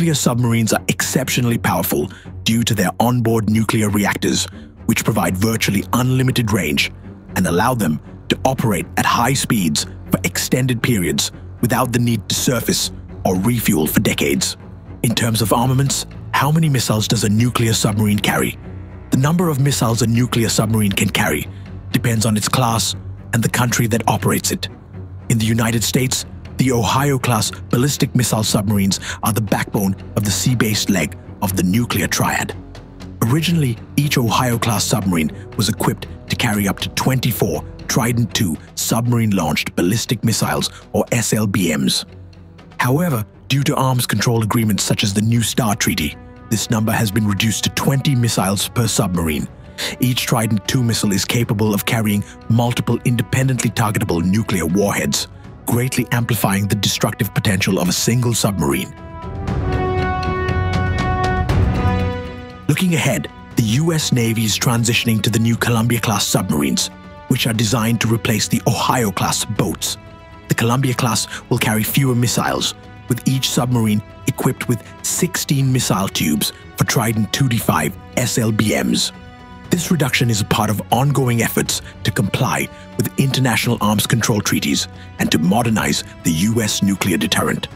nuclear submarines are exceptionally powerful due to their onboard nuclear reactors, which provide virtually unlimited range and allow them to operate at high speeds for extended periods without the need to surface or refuel for decades. In terms of armaments, how many missiles does a nuclear submarine carry? The number of missiles a nuclear submarine can carry depends on its class and the country that operates it. In the United States, the Ohio-class ballistic missile submarines are the backbone of the sea-based leg of the nuclear triad. Originally, each Ohio-class submarine was equipped to carry up to 24 Trident II submarine-launched ballistic missiles, or SLBMs. However, due to arms control agreements such as the New START treaty, this number has been reduced to 20 missiles per submarine. Each Trident II missile is capable of carrying multiple independently targetable nuclear warheads, greatly amplifying the destructive potential of a single submarine. Looking ahead, the US Navy is transitioning to the new Columbia-class submarines, which are designed to replace the Ohio-class boats. The Columbia-class will carry fewer missiles, with each submarine equipped with 16 missile tubes for Trident II D-5 SLBMs. This reduction is a part of ongoing efforts to comply with international arms control treaties and to modernize the US nuclear deterrent.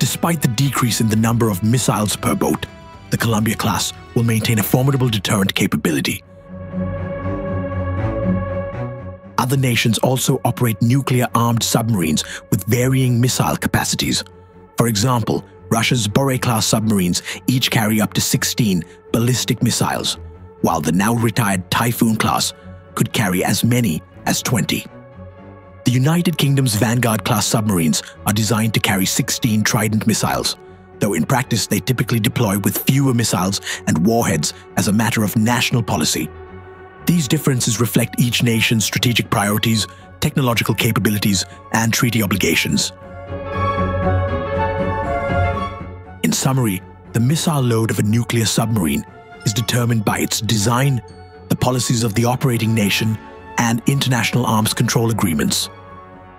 Despite the decrease in the number of missiles per boat, the Columbia-class will maintain a formidable deterrent capability. Other nations also operate nuclear-armed submarines with varying missile capacities. For example, Russia's Borei-class submarines each carry up to 16 ballistic missiles, while the now-retired Typhoon-class could carry as many as 20. The United Kingdom's Vanguard-class submarines are designed to carry 16 Trident missiles, though in practice they typically deploy with fewer missiles and warheads as a matter of national policy. These differences reflect each nation's strategic priorities, technological capabilities, and treaty obligations. In summary, the missile load of a nuclear submarine is determined by its design, the policies of the operating nation, and international arms control agreements.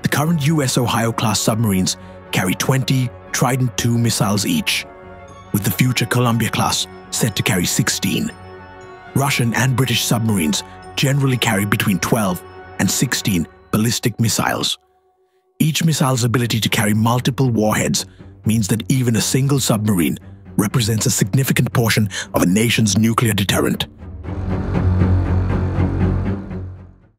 The current US Ohio-class submarines carry 20 Trident II missiles each, with the future Columbia-class set to carry 16. Russian and British submarines generally carry between 12 and 16 ballistic missiles. Each missile's ability to carry multiple warheads means that even a single submarine represents a significant portion of a nation's nuclear deterrent.